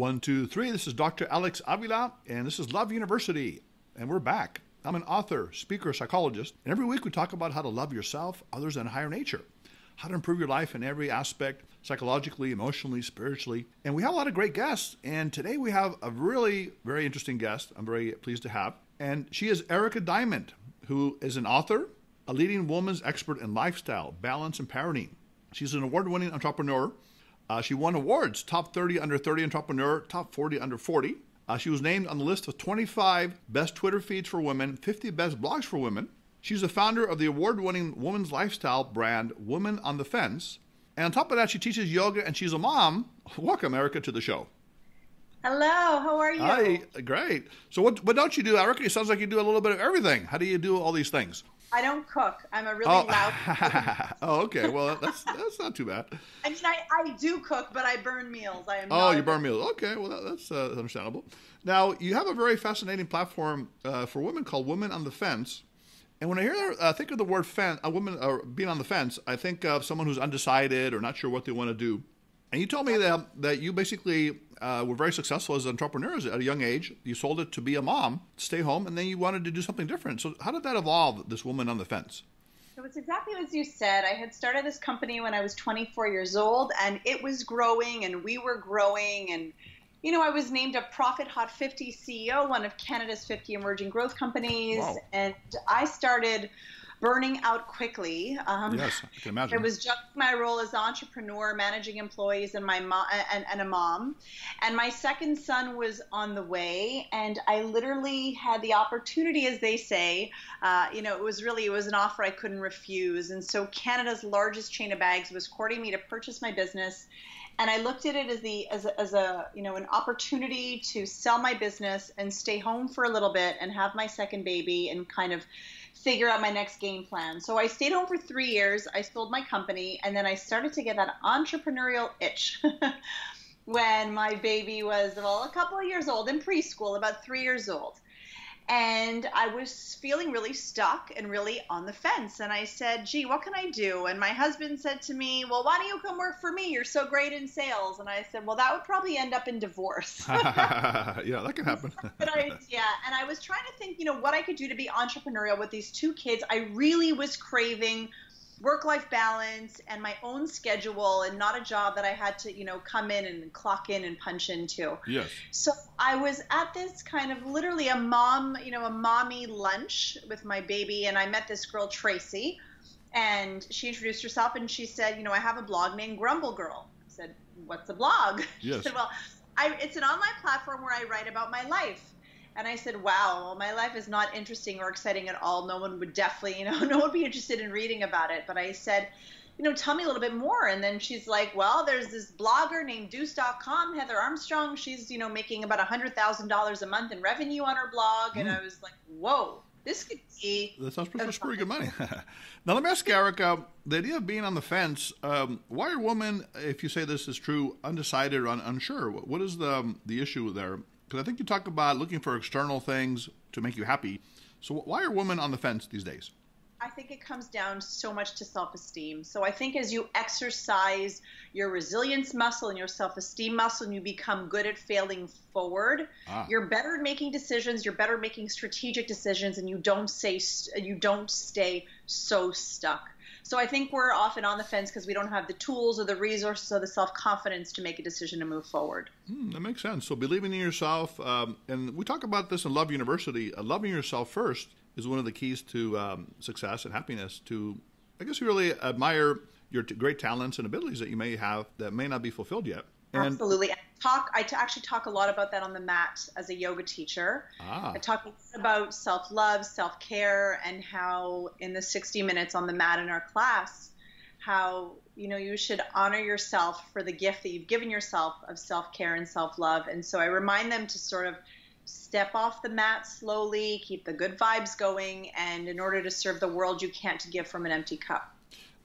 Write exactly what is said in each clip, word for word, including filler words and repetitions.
One, two, three. This is Doctor Alex Avila, and this is Love University, and we're back. I'm an author, speaker, psychologist, and every week we talk about how to love yourself, others, and higher nature, how to improve your life in every aspect, psychologically, emotionally, spiritually. And we have a lot of great guests, and today we have a really very interesting guest I'm very pleased to have, and she is Erica Diamond, who is an author, a leading woman's expert in lifestyle, balance, and parenting. She's an award-winning entrepreneur. Uh, she won awards, Top thirty Under thirty Entrepreneur, Top forty Under forty. Uh, she was named on the list of twenty-five Best Twitter Feeds for Women, fifty Best Blogs for Women. She's the founder of the award-winning women's lifestyle brand, Woman on the Fence. And on top of that, she teaches yoga and she's a mom. Welcome, Erica, to the show. Hello, how are you? Hi, great. So what, what don't you do, Erica? It sounds like you do a little bit of everything. How do you do all these things? I don't cook. I'm a really oh. loud Oh, okay. Well, that's that's not too bad. I mean, I, I do cook, but I burn meals. I am. Oh, you burn meals. Okay. Well, that, that's uh, understandable. Now, you have a very fascinating platform uh, for women called Women on the Fence. And when I hear, uh, think of the word fence, a woman uh, being on the fence, I think of someone who's undecided or not sure what they want to do. And you told me that, that you basically uh, were very successful as entrepreneurs at a young age. You sold it to be a mom, stay home, and then you wanted to do something different. So how did that evolve, this Woman on the Fence? So it's exactly as you said. I had started this company when I was twenty-four years old, and it was growing, and we were growing. And, you know, I was named a Profit Hot fifty C E O, one of Canada's fifty emerging growth companies. Wow. And I started burning out quickly. Um, yes, I can imagine. It was just my role as entrepreneur, managing employees, and my mom and, and a mom. And my second son was on the way, and I literally had the opportunity, as they say, uh, you know, it was really it was an offer I couldn't refuse. And so Canada's largest chain of bags was courting me to purchase my business, and I looked at it as the as a, as a you know an opportunity to sell my business and stay home for a little bit and have my second baby and kind of figure out my next game plan. So I stayed home for three years, I sold my company, and then I started to get that entrepreneurial itch when my baby was, well, a couple of years old, in preschool, about three years old. And I was feeling really stuck and really on the fence. And I said, gee, what can I do? And my husband said to me, well, why don't you come work for me? You're so great in sales. And I said, well, that would probably end up in divorce. Yeah, that can happen. But I, yeah, and I was trying to think, you know, what I could do to be entrepreneurial with these two kids. I really was craving work-life balance and my own schedule and not a job that I had to, you know, come in and clock in and punch into. Yes. So I was at this kind of literally a mom, you know, a mommy lunch with my baby, and I met this girl, Tracy, and she introduced herself and she said, you know, I have a blog named Grumble Girl. I said, what's a blog? Yes. She said, well, I, it's an online platform where I write about my life. And I said, wow, well, my life is not interesting or exciting at all. No one would definitely, you know, no one would be interested in reading about it. But I said, you know, tell me a little bit more. And then she's like, well, there's this blogger named Dooce dot com, Heather Armstrong. She's, you know, making about one hundred thousand dollars a month in revenue on her blog. Mm. And I was like, whoa, this could be. That sounds pretty, that's pretty good money. Now, let me ask you, Erica, the idea of being on the fence, um, why are women, if you say this is true, undecided or un unsure? What is the, the issue there? Because I think you talk about looking for external things to make you happy. So why are women on the fence these days? I think it comes down so much to self-esteem. So I think as you exercise your resilience muscle and your self-esteem muscle and you become good at failing forward, ah. you're better at making decisions, you're better at making strategic decisions, and you don't, say, you don't stay so stuck. So I think we're often on the fence because we don't have the tools or the resources or the self-confidence to make a decision to move forward. Mm, that makes sense. So believing in yourself, um, and we talk about this in Love University, uh, loving yourself first is one of the keys to um, success and happiness, to, I guess, you really admire your t great talents and abilities that you may have that may not be fulfilled yet. And absolutely. I, talk, I t actually talk a lot about that on the mat as a yoga teacher. Ah. I talk about self-love, self-care, and how in the sixty minutes on the mat in our class, how, you know, you should honor yourself for the gift that you've given yourself of self-care and self-love. And so I remind them to sort of step off the mat slowly, keep the good vibes going, and in order to serve the world, you can't give from an empty cup.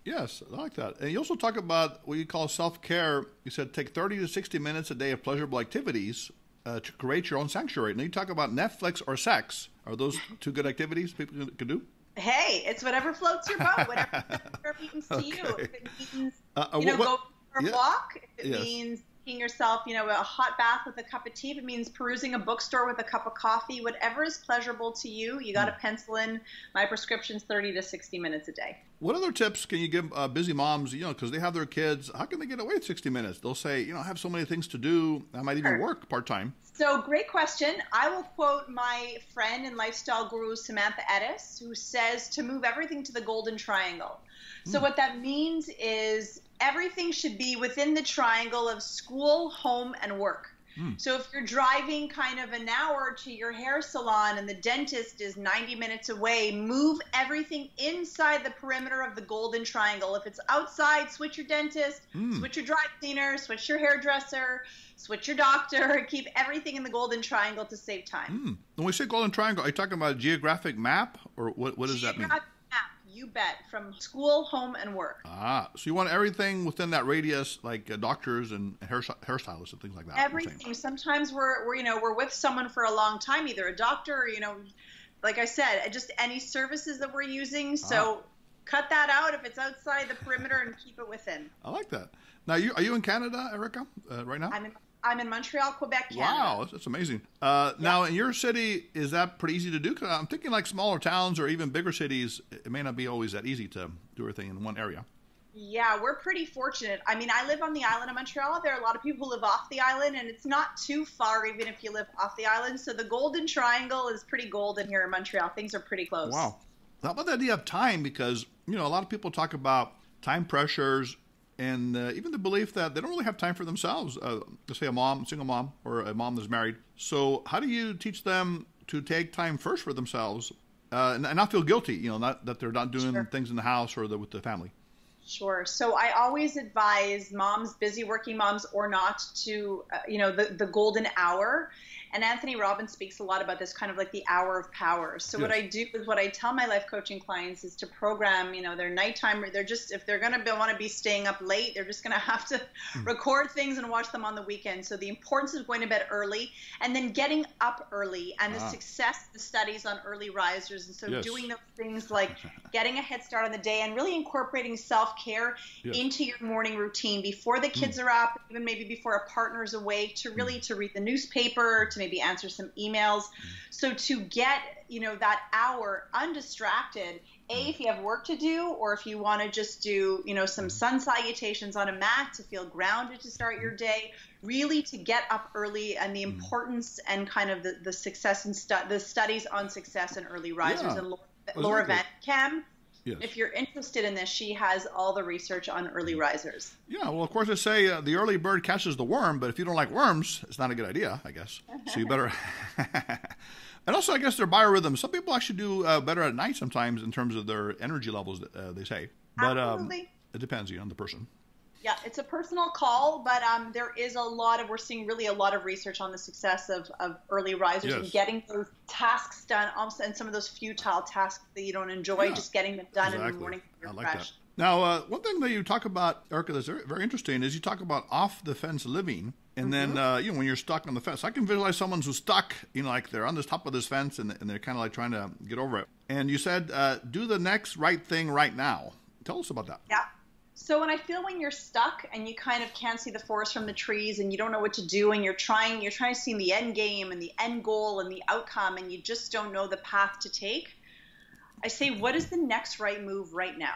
Yes, I like that. And you also talk about what you call self-care. You said take thirty to sixty minutes a day of pleasurable activities uh, to create your own sanctuary. And then you talk about Netflix or sex. Are those two good activities people can do? Hey, it's whatever floats your boat, whatever means to okay. you. If it means, uh, you know, what, go for a yeah. walk, if it yes. means making yourself, you know, a hot bath with a cup of tea. If it means perusing a bookstore with a cup of coffee, whatever is pleasurable to you, you got to pencil in. My prescription's thirty to sixty minutes a day. What other tips can you give uh, busy moms, you know, because they have their kids? How can they get away with sixty minutes? They'll say, you know, I have so many things to do. I might even sure. work part-time. So great question. I will quote my friend and lifestyle guru, Samantha Edis, who says to move everything to the golden triangle. So mm. what that means is everything should be within the triangle of school, home, and work. Mm. So if you're driving kind of an hour to your hair salon and the dentist is ninety minutes away, move everything inside the perimeter of the golden triangle. If it's outside, switch your dentist, mm. switch your dry cleaner, switch your hairdresser, switch your doctor. Keep everything in the golden triangle to save time. Mm. When we say golden triangle, are you talking about a geographic map, or what, what does Geograph- that mean? You bet. From school, home, and work. Ah, so you want everything within that radius, like uh, doctors and hair, hairstylists and things like that. Everything. Sometimes we're, we're, you know, we're with someone for a long time, either a doctor or, you know, like I said, just any services that we're using. So ah. cut that out if it's outside the perimeter and keep it within. I like that. Now, you, are you in Canada, Erica, uh, right now? I'm in I'm in Montreal, Quebec, Canada. Wow, that's, that's amazing. Uh, yeah. Now, in your city, is that pretty easy to do? Cause I'm thinking like smaller towns or even bigger cities, it may not be always that easy to do everything in one area. Yeah, we're pretty fortunate. I mean, I live on the island of Montreal. There are a lot of people who live off the island, and it's not too far even if you live off the island. So the golden triangle is pretty golden here in Montreal. Things are pretty close. Wow. How about the idea of time? Because, you know, a lot of people talk about time pressures, and uh, even the belief that they don't really have time for themselves, uh, let's say a mom, single mom, or a mom that's married. So how do you teach them to take time first for themselves uh, and, and not feel guilty, you know, not that they're not doing sure. things in the house or the, with the family? Sure. So I always advise moms, busy working moms or not, to, uh, you know, the, the golden hour. And Anthony Robbins speaks a lot about this kind of like the hour of power. So yes. what I do is what I tell my life coaching clients is to program, you know, their nighttime. They're just, if they're going to want to be staying up late, they're just going to have to mm. record things and watch them on the weekend. So the importance of going to bed early and then getting up early, and ah. the success, the studies on early risers. And so yes. doing those things like getting a head start on the day and really incorporating self care yes. into your morning routine before the kids mm. are up, even maybe before a partner's awake, to really mm. to read the newspaper, to maybe answer some emails. Mm. So to get, you know, that hour undistracted, A, if you have work to do, or if you want to just do, you know, some sun salutations on a mat to feel grounded to start your day, really to get up early, and the importance and kind of the, the success and stu- the studies on success and early risers yeah. and Laura, Laura Van Kem. Yes. If you're interested in this, she has all the research on early risers. Yeah, well, of course, they say uh, the early bird catches the worm, but if you don't like worms, it's not a good idea, I guess. So you better... And also, I guess, their biorhythm. Some people actually do uh, better at night sometimes in terms of their energy levels, uh, they say. But um, it depends, you know, on the person. Yeah, it's a personal call, but um, there is a lot of, we're seeing really a lot of research on the success of, of early risers yes. and getting those tasks done, and some of those futile tasks that you don't enjoy, yeah, just getting them done exactly. in the morning. You're I like fresh. That. Now, uh, one thing that you talk about, Erica, that's very, very interesting is you talk about off-the-fence living, and mm-hmm. then, uh, you know, when you're stuck on the fence. I can visualize someone who's stuck, you know, like they're on the top of this fence, and, and they're kind of like trying to get over it. And you said, uh, do the next right thing right now. Tell us about that. Yeah. So when I feel when you're stuck and you kind of can't see the forest from the trees and you don't know what to do and you're trying, you're trying to see the end game and the end goal and the outcome and you just don't know the path to take, I say, what is the next right move right now?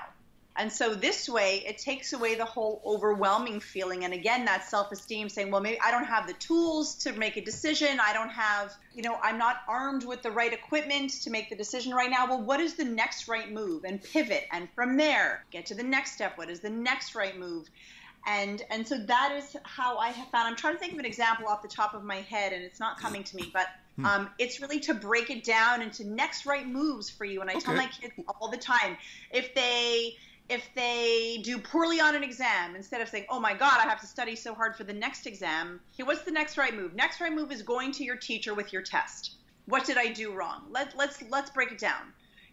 And so this way, it takes away the whole overwhelming feeling. And again, that self-esteem saying, well, maybe I don't have the tools to make a decision. I don't have, you know, I'm not armed with the right equipment to make the decision right now. Well, what is the next right move? And pivot. And from there, get to the next step. What is the next right move? And and so that is how I have found, I'm trying to think of an example off the top of my head, and it's not coming to me, but um, it's really to break it down into next right moves for you. And I okay. tell my kids all the time, if they... If they do poorly on an exam, instead of saying, oh my God, I have to study so hard for the next exam, okay, what's the next right move? Next right move is going to your teacher with your test. What did I do wrong? Let, let's let's break it down.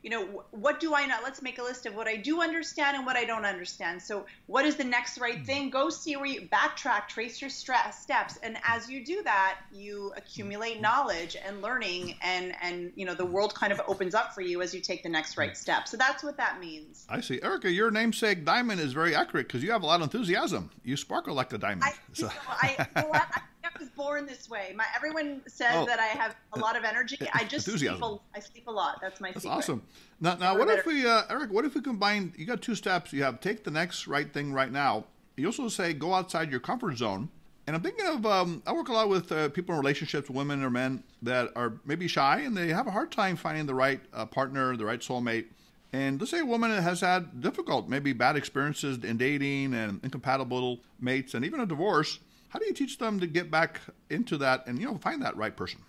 you know, what do I not, let's make a list of what I do understand and what I don't understand. So what is the next right thing? Go see where you backtrack, trace your stress steps. And as you do that, you accumulate knowledge and learning, and, and, you know, the world kind of opens up for you as you take the next right step. So that's what that means. I see. Erica, your namesake diamond is very accurate because you have a lot of enthusiasm. You sparkle like a diamond. I, so. I, well, I, I was born this way. My, everyone says oh, that I have a lot of energy. I just enthusiasm. sleep a, I sleep a lot. That's my That's secret. Awesome. Now, now what better. if we, uh, Eric, what if we combine, you got two steps. You have take the next right thing right now. You also say go outside your comfort zone. And I'm thinking of, um, I work a lot with uh, people in relationships, women or men, that are maybe shy and they have a hard time finding the right uh, partner, the right soulmate. And let's say a woman has had difficult, maybe bad experiences in dating and incompatible mates and even a divorce. How do you teach them to get back into that and, you know, find that right person?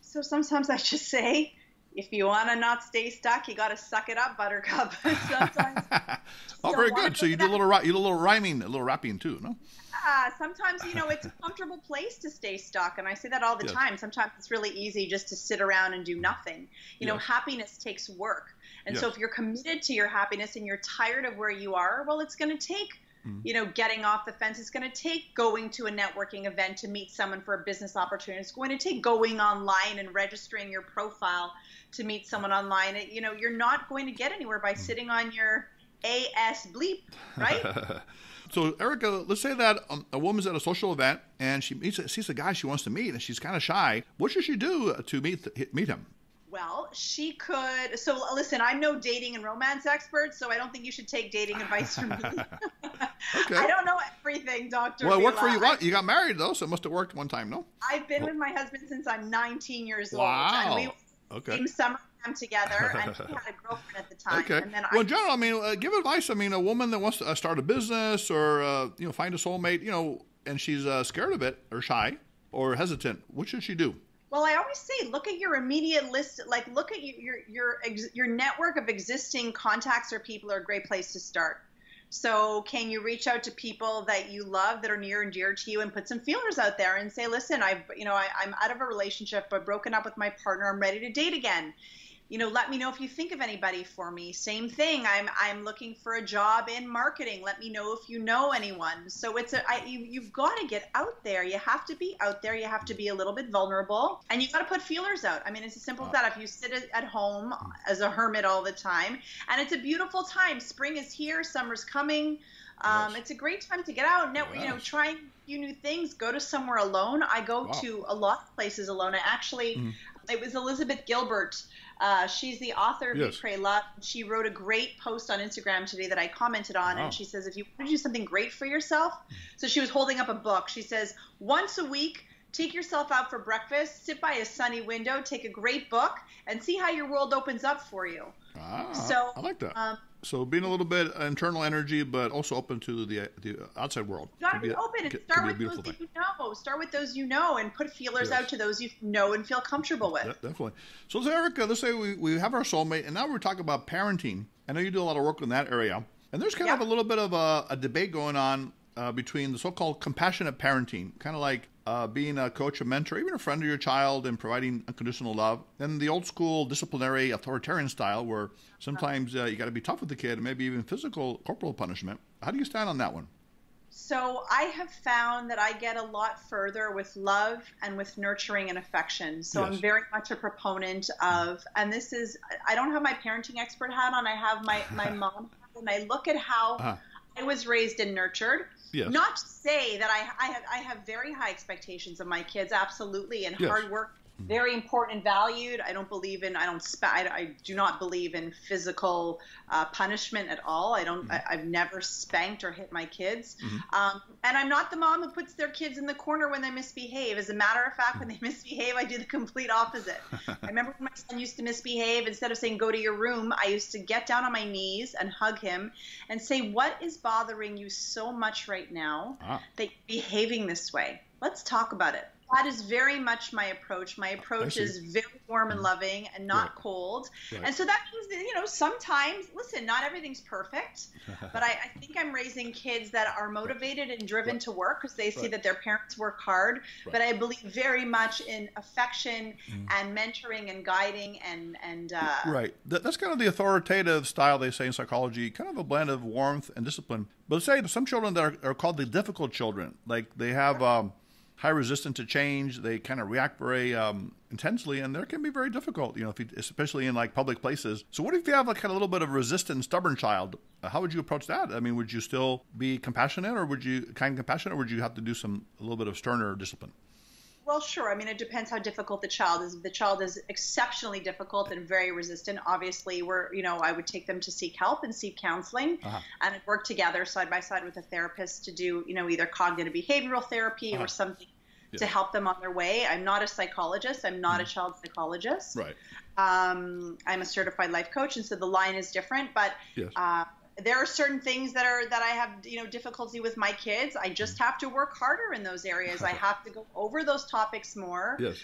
So sometimes I just say, if you want to not stay stuck, you got to suck it up, buttercup. sometimes. Oh, very good. So you do, a little, you do a little rhyming, a little rapping too, no? Uh, sometimes, you know, it's a comfortable place to stay stuck. And I say that all the yes. time. Sometimes it's really easy just to sit around and do nothing. You yes. know, happiness takes work. And yes. so if you're committed to your happiness and you're tired of where you are, well, it's going to take Mm-hmm. you know, getting off the fence. It's going to take going to a networking event to meet someone for a business opportunity. It's going to take going online and registering your profile to meet someone online. You know, you're not going to get anywhere by sitting on your ass bleep, right? So, Erica, let's say that um, a woman's at a social event and she meets, sees a guy she wants to meet and she's kind of shy. What should she do to meet meet him? Well, she could. So listen, I'm no dating and romance expert, so I don't think you should take dating advice from me. Okay. I don't know everything, Doctor Well, it worked for you. Well, you got married, though, so it must have worked one time, no? I've been oh. with my husband since I'm nineteen years wow. old. And we okay. came summer camp together, and he had a girlfriend at the time. Okay. And then well, I, in general, I mean, uh, give advice. I mean, a woman that wants to uh, start a business or, uh, you know, find a soulmate, you know, and she's uh, scared of it or shy or hesitant, what should she do? Well, I always say, look at your immediate list, like look at your your your network of existing contacts or people are a great place to start. So can you reach out to people that you love that are near and dear to you and put some feelers out there and say, listen, I've, you know, I, I'm out of a relationship, I've broken up with my partner, I'm ready to date again. You know, let me know if you think of anybody for me. Same thing. I'm I'm looking for a job in marketing. Let me know if you know anyone. So it's a I, you, you've got to get out there. You have to be out there. You have to be a little bit vulnerable, and you've got to put feelers out. I mean, it's as simple as that. If you sit at home as a hermit all the time, and it's a beautiful time. Spring is here. Summer's coming. Um, yes. It's a great time to get out, network, yes. you know, try a few new things, go to somewhere alone. I go wow. to a lot of places alone. I actually, mm. it was Elizabeth Gilbert. Uh, she's the author of yes. We Pray Love. She wrote a great post on Instagram today that I commented on. Wow. And she says, if you want to do something great for yourself. So she was holding up a book. She says, once a week, take yourself out for breakfast, sit by a sunny window, take a great book and see how your world opens up for you. Ah, so I like that. Um, So being a little bit internal energy, but also open to the, the outside world. You got to be open and start with those that you know. Start with those you know and put feelers yes. out to those you know and feel comfortable with. Yeah, definitely. So, Erica, let's say we, we have our soulmate, and now we're talking about parenting. I know you do a lot of work in that area. And there's kind yeah. of a little bit of a, a debate going on uh, between the so-called compassionate parenting, kind of like uh, being a coach, a mentor, even a friend of your child and providing unconditional love. Then the old school disciplinary authoritarian style where sometimes uh, you got to be tough with the kid and maybe even physical corporal punishment. How do you stand on that one? So I have found that I get a lot further with love and with nurturing and affection. So yes. I'm very much a proponent of, and this is, I don't have my parenting expert hat on. I have my, my mom and I look at how uh-huh. I was raised and nurtured. Yes. Not to say that I, I have I have very high expectations of my kids, absolutely, and yes. hard work, very important and valued. I don't believe in I don't I, I do not believe in physical uh, punishment at all. I don't. Mm-hmm. I, I've never spanked or hit my kids, mm-hmm. um, and I'm not the mom who puts their kids in the corner when they misbehave. As a matter of fact, when they misbehave, I do the complete opposite. I remember when my son used to misbehave. Instead of saying "go to your room," I used to get down on my knees and hug him and say, "What is bothering you so much right now ah. that you're behaving this way? Let's talk about it. that is very much my approach. My approach is very warm and loving and not yeah. cold. Yeah. And so that means that, you know, sometimes, listen, not everything's perfect, but I, I think I'm raising kids that are motivated and driven right. to work because they see right. that their parents work hard. Right. But I believe very much in affection mm. and mentoring and guiding and... and uh, right. That's kind of the authoritative style, they say in psychology, kind of a blend of warmth and discipline. But say some children that are, are called the difficult children, like they have... Um, high resistance to change. They kind of react very um, intensely, and there can be very difficult, you know, if you, especially in like public places. So what if you have like kind of a little bit of resistant, stubborn child? How would you approach that? I mean, would you still be compassionate, or would you kind of compassionate, or would you have to do some a little bit of sterner discipline? Well, sure. I mean, it depends how difficult the child is. If the child is exceptionally difficult and very resistant, obviously, we're, you know, I would take them to seek help and seek counseling uh-huh. and work together side by side with a therapist to do, you know, either cognitive behavioral therapy uh-huh. or something yeah. to help them on their way. I'm not a psychologist. I'm not mm-hmm. a child psychologist. Right. Um, I'm a certified life coach, and so the line is different, but yes. uh, there are certain things that are that I have, you know, difficulty with my kids. I just have to work harder in those areas. I have to go over those topics more. Yes.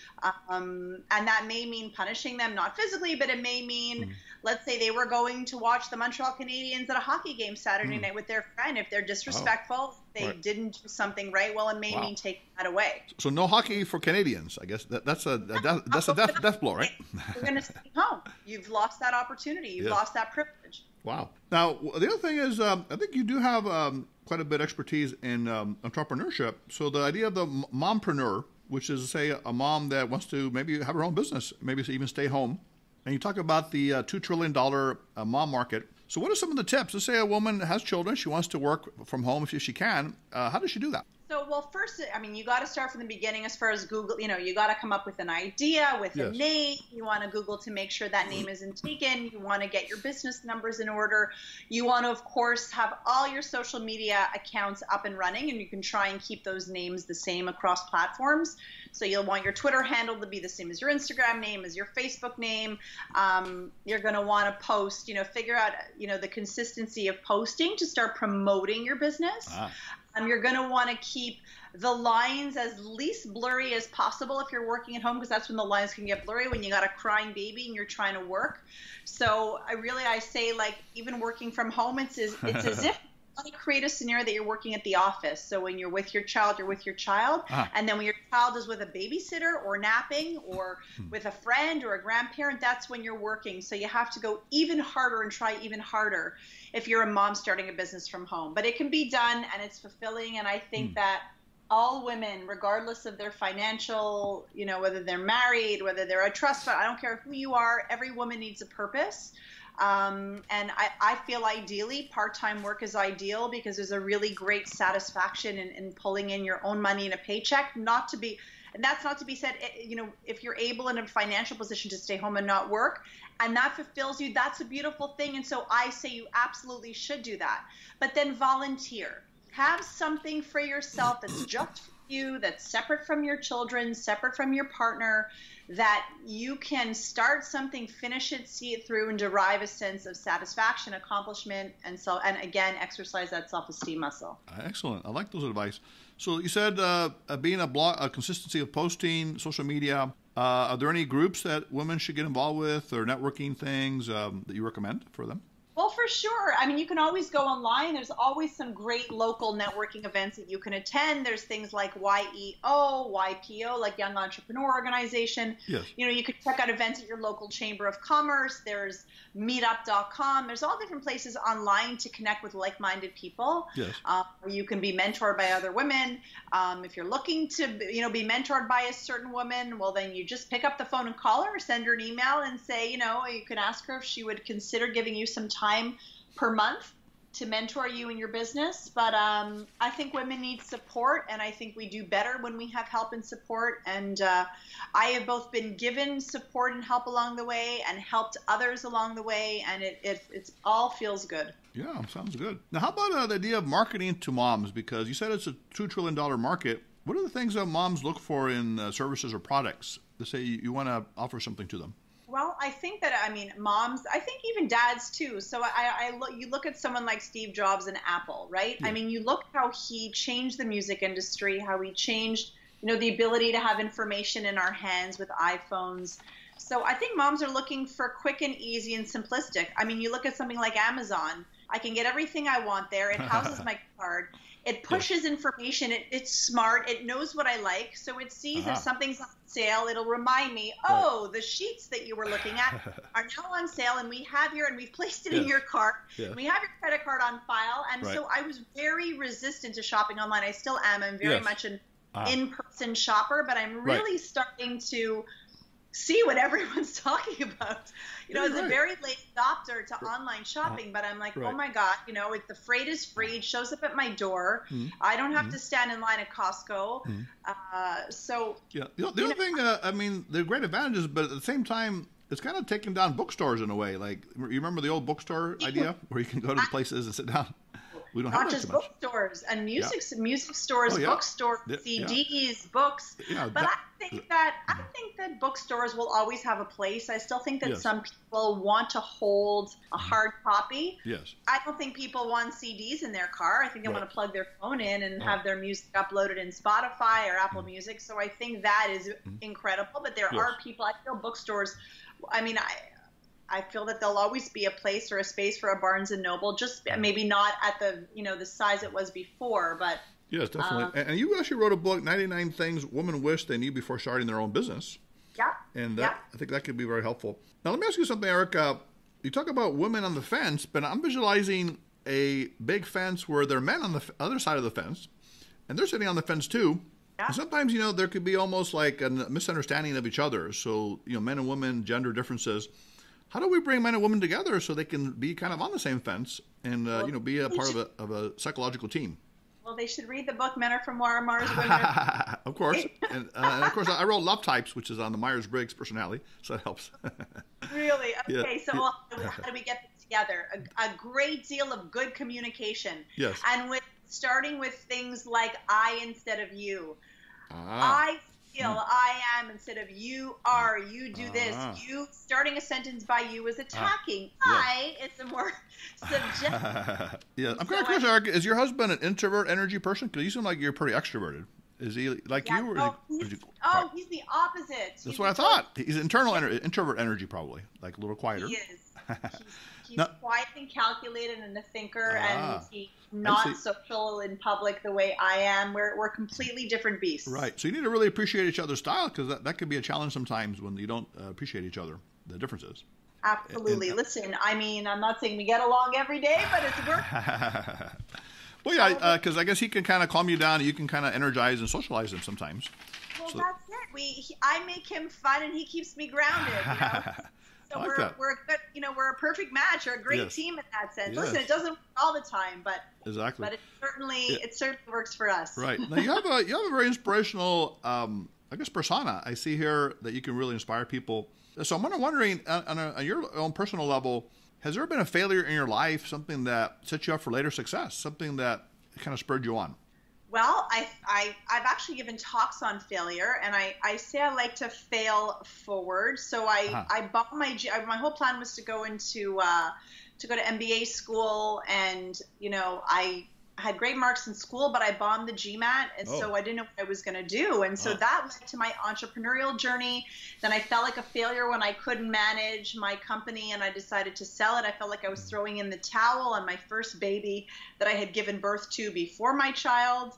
Um, and that may mean punishing them, not physically, but it may mean, mm. let's say they were going to watch the Montreal Canadiens at a hockey game Saturday mm. night with their friend. If they're disrespectful, oh. they right. didn't do something right, well, it may wow. mean taking that away. So no hockey for Canadians, I guess. That, that's a, a death, that's a death, death blow, right? We're going to stay home. You've lost that opportunity. You've yes. lost that privilege. Wow. Now, the other thing is, um, I think you do have um, quite a bit of expertise in um, entrepreneurship. So the idea of the mompreneur, which is, say, a mom that wants to maybe have her own business, maybe even stay home. And you talk about the uh, two trillion dollar uh, mom market. So what are some of the tips? Let's say a woman has children. She wants to work from home if she can. Uh, how does she do that? So, well, first, I mean, you got to start from the beginning as far as Google. You know, you got to come up with an idea, with yes. a name. You want to Google to make sure that name isn't taken. You want to get your business numbers in order. You want to, of course, have all your social media accounts up and running, and you can try and keep those names the same across platforms. So you'll want your Twitter handle to be the same as your Instagram name, as your Facebook name. Um, you're going to want to post, you know, figure out, you know, the consistency of posting to start promoting your business. Ah. Um, you're going to want to keep the lines as least blurry as possible if you're working at home, because that's when the lines can get blurry, when you got a crying baby and you're trying to work. So I really, I say, like, even working from home, it's as, it's as if you want to create a scenario that you're working at the office. So when you're with your child, you're with your child. Ah. And then when your child is with a babysitter or napping or hmm. with a friend or a grandparent, that's when you're working. So you have to go even harder and try even harder if you're a mom starting a business from home. But it can be done, and it's fulfilling. And I think mm. that all women, regardless of their financial, you know, whether they're married, whether they're a trust fund, I don't care who you are, every woman needs a purpose. Um, and I, I feel ideally part-time work is ideal, because there's a really great satisfaction in, in pulling in your own money in a paycheck, not to be... And that's not to be said, you know, if you're able in a financial position to stay home and not work, and that fulfills you, that's a beautiful thing. And so I say you absolutely should do that. But then volunteer. Have something for yourself that's just for you, that's separate from your children, separate from your partner, that you can start something, finish it, see it through, and derive a sense of satisfaction, accomplishment, and so, and again, exercise that self-esteem muscle. Excellent. I like those advice. So you said uh, being a blog, a consistency of posting, social media. Uh, are there any groups that women should get involved with, or networking things um, that you recommend for them? Well, for sure. I mean, you can always go online. There's always some great local networking events that you can attend. There's things like Y E O, Y P O, like Young Entrepreneur Organization. Yes. You know, you could check out events at your local chamber of commerce. There's meetup dot com. There's all different places online to connect with like-minded people. Yes. Uh, you can be mentored by other women. Um, if you're looking to, you know, be mentored by a certain woman, well, then you just pick up the phone and call her, or send her an email and say, you know, you can ask her if she would consider giving you some time. time per month to mentor you in your business. But um, I think women need support, and I think we do better when we have help and support. And uh, I have both been given support and help along the way, and helped others along the way, and it, it it's all feels good. Yeah, sounds good. Now, how about uh, the idea of marketing to moms? Because you said it's a two trillion dollar market. What are the things that moms look for in uh, services or products? Let's say you, you want to offer something to them. Well, I think that, I mean, moms, I think even dads too. So I, I look, you look at someone like Steve Jobs and Apple, right? Yeah. I mean, you look how he changed the music industry, how he changed you know, the ability to have information in our hands with iPhones. So I think moms are looking for quick and easy and simplistic. I mean, you look at something like Amazon, I can get everything I want there. It houses my card. It pushes yes. information. It, it's smart. It knows what I like. So it sees uh-huh. if something's on sale, it'll remind me, oh, right. the sheets that you were looking at are now on sale, and we have your, and we've placed it yes. in your cart. Yes. We have your credit card on file. And right. so I was very resistant to shopping online. I still am. I'm very yes. much an uh-huh. in-person shopper, but I'm really right. starting to see what everyone's talking about. You know, as right. a very late adopter to right. online shopping, but I'm like, right. oh my God, you know, if the freight is free, it shows up at my door. Mm-hmm. I don't have mm-hmm. to stand in line at Costco. Mm-hmm. uh, so, yeah. The, the other know, thing, uh, I mean, there are great advantages, but at the same time, it's kind of taking down bookstores in a way. Like, you remember the old bookstore idea where you can go to places and sit down? We don't Not have just bookstores and music, yeah. music stores, oh, yeah. bookstores, C Ds, yeah. books. Yeah, but that, I think that I think that bookstores will always have a place. I still think that yes. some people want to hold a hard copy. Yes. I don't think people want C Ds in their car. I think they right. want to plug their phone in and right. have their music uploaded in Spotify or Apple mm-hmm. Music. So I think that is mm-hmm. incredible. But there yes. are people. I feel bookstores. I mean, I. I feel that there'll always be a place or a space for a Barnes and Noble, just maybe not at the, you know, the size it was before, but. Yes, definitely. Um, and you actually wrote a book, ninety-nine Things Women Wish They Knew Before Starting Their Own Business. Yeah. And that, yeah. I think that could be very helpful. Now, let me ask you something, Erica. You talk about women on the fence, but I'm visualizing a big fence where there are men on the other side of the fence, and they're sitting on the fence too. Yeah. Sometimes, you know, there could be almost like a misunderstanding of each other. So, you know, men and women, gender differences. How do we bring men and women together so they can be kind of on the same fence and, uh, well, you know, be a part should, of, a, of a psychological team? Well, they should read the book, Men Are From Mars, Women Are Of course. and, uh, and, of course, I wrote Love Types, which is on the Myers-Briggs personality, so that helps. Really? Okay, yeah. so well, how do we get this together? A, a great deal of good communication. Yes. And with starting with things like I instead of you. Ah. I I am instead of you are, you do this, uh, you, starting a sentence by you is attacking. Uh, yeah. I is the more subjective. yeah, I'm kind of curious, Erica, is your husband an introvert energy person? Because you seem like you're pretty extroverted. Is he like yeah, you? Or oh, is he, he's, is he, oh, he's the opposite. That's he's what I thought. He's internal energy, introvert energy probably, like a little quieter. He is. He's, he's now, quiet and calculated and a thinker, ah, and he's not social in public the way I am. We're, we're completely different beasts. Right. So you need to really appreciate each other's style, because that, that can be a challenge sometimes when you don't uh, appreciate each other, the differences. Absolutely. And, Listen, I mean, I'm not saying we get along every day, but it's work. Well, yeah, because uh, I guess he can kind of calm you down, and you can kind of energize and socialize him sometimes. Well, so, that's it. We, he, I make him fun, and he keeps me grounded, you know? So like we're that. we're a good, you know, we're a perfect match or a great yes. team in that sense. Yes. Listen, it doesn't work all the time, but exactly, but it certainly yeah. it certainly works for us. Right now, you have a you have a very inspirational, um, I guess, persona. I see here that you can really inspire people. So I'm wondering, on, on, a, on your own personal level, has there been a failure in your life, something that set you up for later success, something that kind of spurred you on? Well, I, I, I've actually given talks on failure, and I, I say I like to fail forward. So I, uh-huh. I bought my, my whole plan was to go into, uh, to go to M B A school, and, you know, I had great marks in school, but I bombed the G M A T, and oh. so I didn't know what I was going to do. And so oh. that led to my entrepreneurial journey. Then I felt like a failure when I couldn't manage my company, and I decided to sell it. I felt like I was throwing in the towel on my first baby that I had given birth to before my child.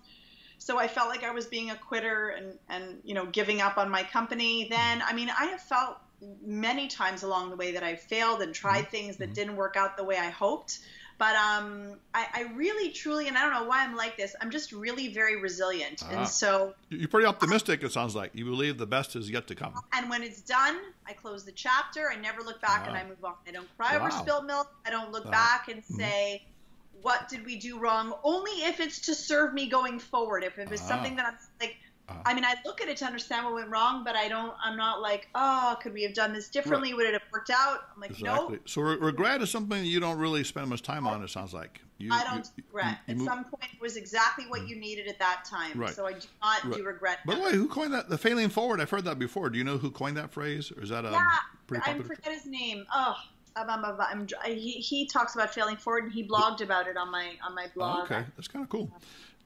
So I felt like I was being a quitter and, and you know, giving up on my company. Then, I mean, I have felt many times along the way that I failed and tried mm-hmm. things that didn't work out the way I hoped. But um, I, I really, truly, and I don't know why I'm like this, I'm just really very resilient. Ah. And so you're pretty optimistic, it sounds like. You believe the best is yet to come. And when it's done, I close the chapter. I never look back ah. and I move on. I don't cry wow. over spilled milk. I don't look ah. back and say, mm-hmm. what did we do wrong? Only if it's to serve me going forward. If, if it's ah. something that I'm like, ah. I mean, I look at it to understand what went wrong, but I don't, I'm not like, oh, could we have done this differently? Right. Would it have worked out? I'm like, exactly. no. So re regret is something you don't really spend much time on, it sounds like. You, I don't you, regret. You, you at some point, it was exactly what mm. you needed at that time. Right. So I do not right. do regret. By the way, who coined that? The failing forward. I've heard that before. Do you know who coined that phrase? Or is that a yeah, pretty popular? I forget his name. Oh, I'm, I'm, I'm, I'm, he, he talks about failing forward, and he blogged about it on my, on my blog. Oh, okay. That's kind of cool.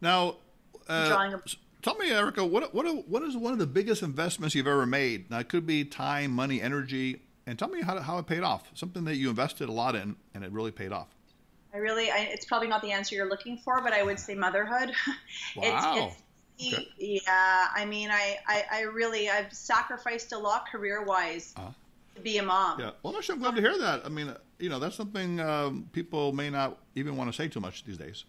Now, uh, drawing a Tell me, Erica, what what what is one of the biggest investments you've ever made? Now, it could be time, money, energy, and tell me how how it paid off. Something that you invested a lot in, and it really paid off. I really, I, it's probably not the answer you're looking for, but I would say motherhood. Wow. It's, it's, okay. Yeah, I mean, I, I, I really, I've sacrificed a lot career-wise uh-huh. to be a mom. Yeah. Well, I'm sure I'm glad to hear that. I mean, you know, that's something um, people may not even want to say too much these days.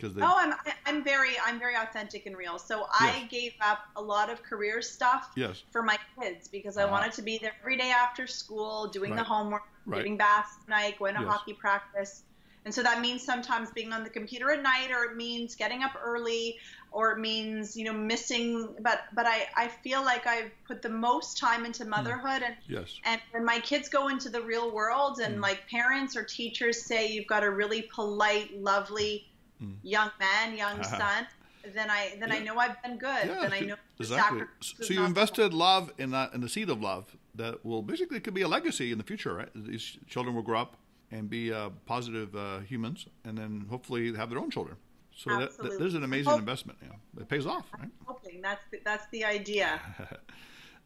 They... Oh, I'm I'm very I'm very authentic and real. So yes. I gave up a lot of career stuff yes. for my kids because I uh, wanted to be there every day after school, doing right. the homework, right. giving baths at night, going to yes. hockey practice. And so that means sometimes being on the computer at night, or it means getting up early, or it means, you know, missing. But but I, I feel like I've put the most time into motherhood. Mm. And, yes. and when my kids go into the real world and mm. like parents or teachers say, you've got a really polite, lovely Mm. young man, young uh-huh. son, then I then yeah. I know I've been good. Yeah, then I know exactly. So you invested love in that, in the seed of love that will basically could be a legacy in the future, right? These children will grow up and be uh, positive uh, humans, and then hopefully have their own children. So that, that, there's an amazing hope, investment. You know, it pays off, right? I'm hoping that's the, that's the idea.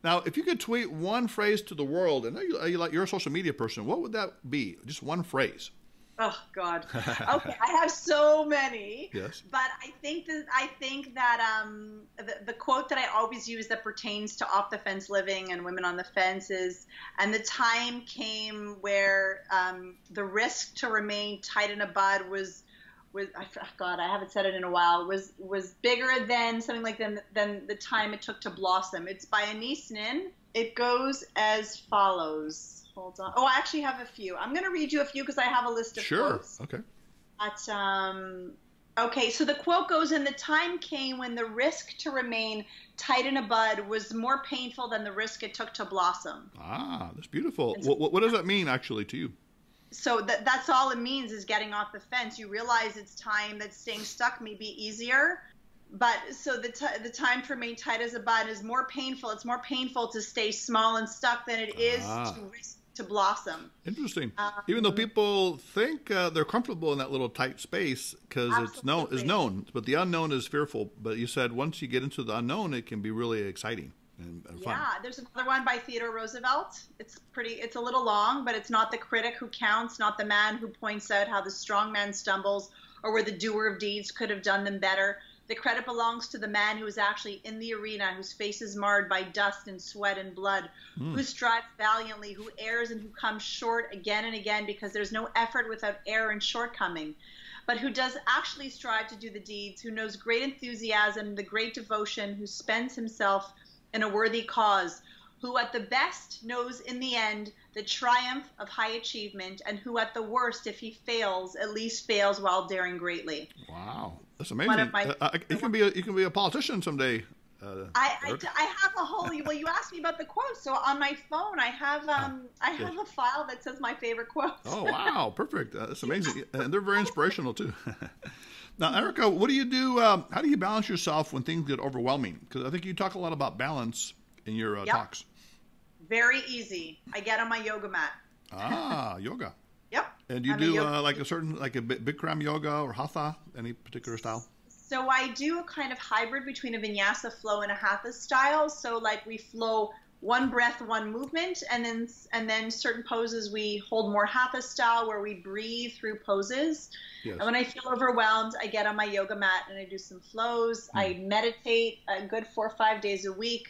Now, if you could tweet one phrase to the world, and you're a social media person, what would that be? Just one phrase. Oh God. Okay, I have so many. Yes. But I think that I think that um, the, the quote that I always use that pertains to off the fence living and women on the fence is, and the time came where um, the risk to remain tight in a bud was was I God I haven't said it in a while was was bigger than something like than than the time it took to blossom. It's by Anaïs Nin. It goes as follows. Hold on. Oh, I actually have a few. I'm going to read you a few because I have a list of sure. quotes. Sure. Okay. But, um, okay. So the quote goes, and the time came when the risk to remain tight in a bud was more painful than the risk it took to blossom. Ah, that's beautiful. So, what, what does that mean actually to you? So that, that's all it means is getting off the fence. You realize it's time that staying stuck may be easier. But so the, t the time for remain tight as a bud is more painful. It's more painful to stay small and stuck than it is ah. to risk to blossom. Interesting. Um, Even though people think uh, they're comfortable in that little tight space because it's known, is known, but the unknown is fearful. But you said once you get into the unknown, it can be really exciting and, and yeah, fun. Yeah, there's another one by Theodore Roosevelt. It's pretty. It's a little long, but it's not the critic who counts, not the man who points out how the strong man stumbles or where the doer of deeds could have done them better. The credit belongs to the man who is actually in the arena, whose face is marred by dust and sweat and blood, mm. who strives valiantly, who errs and who comes short again and again because there's no effort without error and shortcoming, but who does actually strive to do the deeds, who knows great enthusiasm, the great devotion, who spends himself in a worthy cause, who at the best knows in the end the triumph of high achievement, and who at the worst, if he fails, at least fails while daring greatly. Wow. That's amazing. My, uh, you can be a, you can be a politician someday. Uh, I, I, I have a whole. Well, you asked me about the quotes, so on my phone I have um I have a file that says my favorite quotes. Oh wow, perfect! Uh, that's amazing, and they're very inspirational too. Now, Erica, what do you do? Um, how do you balance yourself when things get overwhelming? Because I think you talk a lot about balance in your uh, yep. talks. Very easy. I get on my yoga mat. Ah, yoga. Yep. And you I'm do a uh, like a certain, like a Bikram yoga or hatha, any particular style? So I do a kind of hybrid between a vinyasa flow and a hatha style. So like we flow one breath, one movement, and then and then certain poses we hold more hatha style where we breathe through poses. Yes. And when I feel overwhelmed, I get on my yoga mat and I do some flows. Mm. I meditate a good four or five days a week.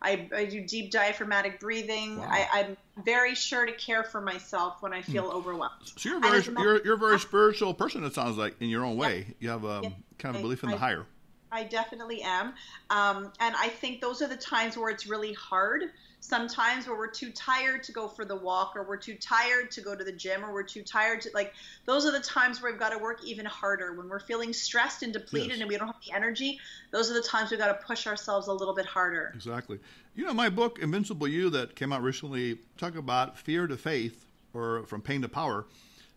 I, I do deep diaphragmatic breathing. Wow. I, I'm very sure to care for myself when I feel mm. overwhelmed. So you're a very, you're, you're a very spiritual person, it sounds like, in your own way. Yep. You have a yep. kind of belief in I, the higher. I definitely am. Um, and I think those are the times where it's really hard. Sometimes where we're too tired to go for the walk, or we're too tired to go to the gym, or we're too tired to, like, those are the times where we've got to work even harder. When we're feeling stressed and depleted yes. and we don't have the energy, those are the times we've got to push ourselves a little bit harder. Exactly. You know, my book, Invincible You, that came out recently, talk about fear to faith, or from pain to power.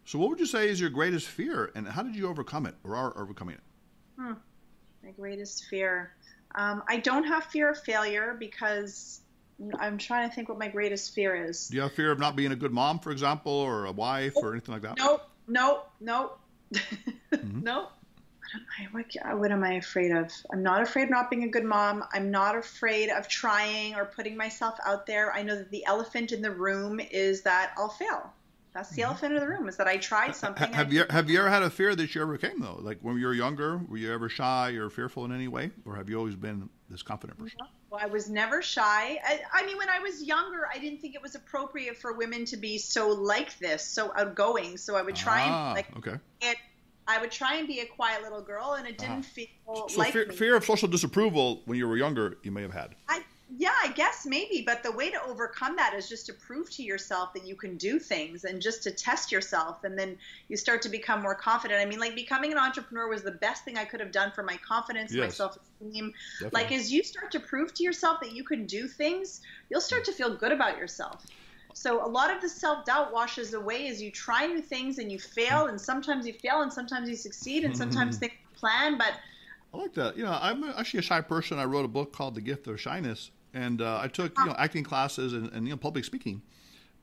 So what would you say is your greatest fear, and how did you overcome it, or are overcoming it? Hmm. My greatest fear. Um, I don't have fear of failure because... I'm trying to think what my greatest fear is. Do you have fear of not being a good mom, for example, or a wife, nope. or anything like that? Nope, nope, nope, mm-hmm. nope. am I, what, what am I afraid of? I'm not afraid of not being a good mom. I'm not afraid of trying or putting myself out there. I know that the elephant in the room is that I'll fail. That's the mm-hmm. elephant in the room, is that I tried something. Have you have you ever had a fear that you overcame, though? Like when you were younger, were you ever shy or fearful in any way? Or have you always been this confident person? No. Well, I was never shy. I, I mean, when I was younger, I didn't think it was appropriate for women to be so like this, so outgoing. So I would try ah, and like okay. it. I would try and be a quiet little girl, and it didn't ah. feel so like fear, me. Fear of social disapproval when you were younger, you may have had. I, Yeah, I guess maybe, but the way to overcome that is just to prove to yourself that you can do things and just to test yourself, and then you start to become more confident. I mean, like becoming an entrepreneur was the best thing I could have done for my confidence, yes. my self-esteem. Definitely. Like as you start to prove to yourself that you can do things, you'll start to feel good about yourself. So a lot of the self-doubt washes away as you try new things and you fail, and sometimes you fail and sometimes you succeed and sometimes things plan, but... I like that. You know, I'm actually a shy person. I wrote a book called The Gift of Shyness. And uh, I took, you know, acting classes and, and, you know, public speaking.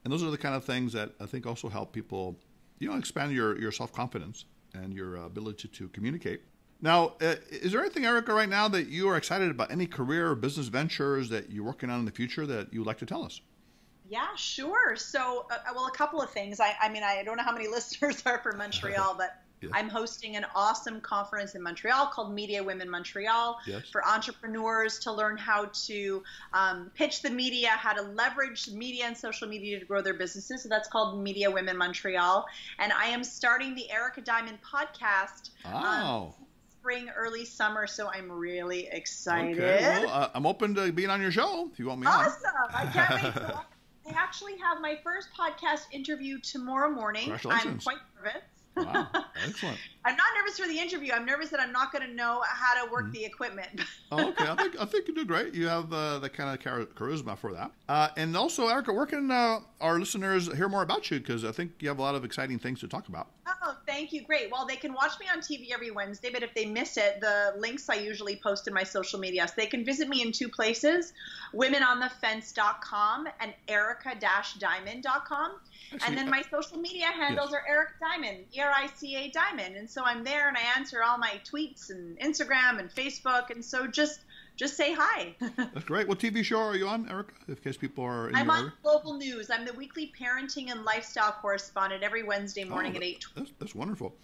And those are the kind of things that I think also help people, you know, expand your, your self-confidence and your ability to communicate. Now, uh, is there anything, Erica, right now that you are excited about? Any career or business ventures that you're working on in the future that you would like to tell us? Yeah, sure. So, uh, well, a couple of things. I, I mean, I don't know how many listeners are from Montreal, but... Yeah. I'm hosting an awesome conference in Montreal called Media Women Montreal yes. for entrepreneurs to learn how to um, pitch the media, how to leverage media and social media to grow their businesses. So that's called Media Women Montreal. And I am starting the Erica Diamond podcast. Oh. Um, spring, early summer, so I'm really excited. Okay, well, uh, I'm open to being on your show if you want me awesome. On. Awesome. I can't wait to I actually have my first podcast interview tomorrow morning. I'm quite nervous. Wow, excellent. I'm not nervous for the interview. I'm nervous that I'm not going to know how to work mm-hmm. the equipment. Oh, okay. I think I think you did great. You have uh, the kind of char charisma for that. Uh, and also, Erica, where can uh, our listeners hear more about you? Because I think you have a lot of exciting things to talk about. Oh, thank you. Great. Well, they can watch me on T V every Wednesday, but if they miss it, the links I usually post in my social media. So they can visit me in two places, women on the fence dot com and erica dash diamond dot com. And then my social media handles yes. are Erica Diamond, E R I C A Diamond. And so I'm there and I answer all my tweets and Instagram and Facebook. And so just just say hi. That's great. What T V show are you on, Erica, in case people are in I'm your on order? Global News. I'm the weekly parenting and lifestyle correspondent every Wednesday morning oh, that, at eight. That's, that's wonderful.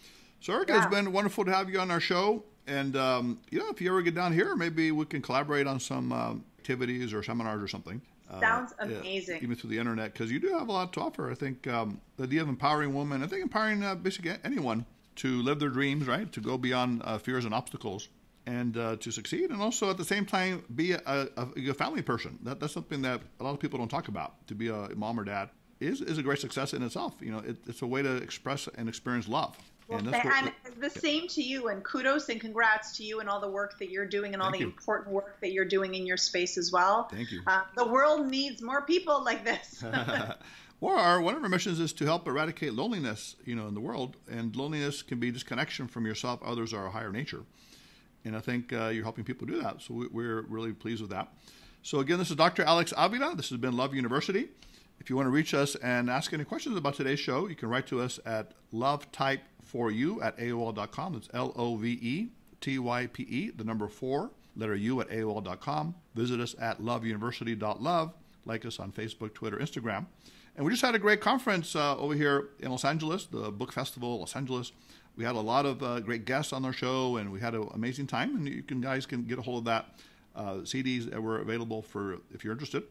So, Erica, yeah. it's been wonderful to have you on our show. And, um, you know, if you ever get down here, maybe we can collaborate on some um, activities or seminars or something. Sounds uh, amazing. Even through the internet, because you do have a lot to offer. I think um, the idea of empowering women, I think empowering uh, basically anyone to live their dreams, right? To go beyond uh, fears and obstacles and uh, to succeed. And also at the same time, be a, a, a family person. That, that's something that a lot of people don't talk about. To be a mom or dad is, is a great success in itself. You know, it, it's a way to express and experience love. Well, and that's and what, the same to you, and kudos and congrats to you and all the work that you're doing and all the you. important work that you're doing in your space as well. Thank you. Uh, the world needs more people like this. Well, our, one of our missions is to help eradicate loneliness, you know, in the world. And loneliness can be disconnection from yourself, others, or a higher nature. And I think uh, you're helping people do that. So we, we're really pleased with that. So again, this is Doctor Alex Avila. This has been Love University. If you want to reach us and ask any questions about today's show, you can write to us at love type four u at A O L dot com. That's L O V E T Y P E, the number four, letter U at A O L dot com. Visit us at love university dot love. Like us on Facebook, Twitter, Instagram. And we just had a great conference uh, over here in Los Angeles, the Book Festival, Los Angeles. We had a lot of uh, great guests on our show, and we had an amazing time. And you can, guys can get a hold of that uh, C Ds that were available for if you're interested.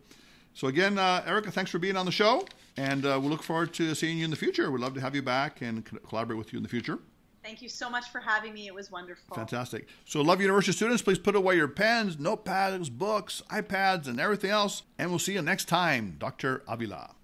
So again, uh, Erica, thanks for being on the show, and uh, we look forward to seeing you in the future. We'd love to have you back and collaborate with you in the future. Thank you so much for having me. It was wonderful. Fantastic. So Love University students, please put away your pens, notepads, books, iPads, and everything else, and we'll see you next time, Doctor Avila.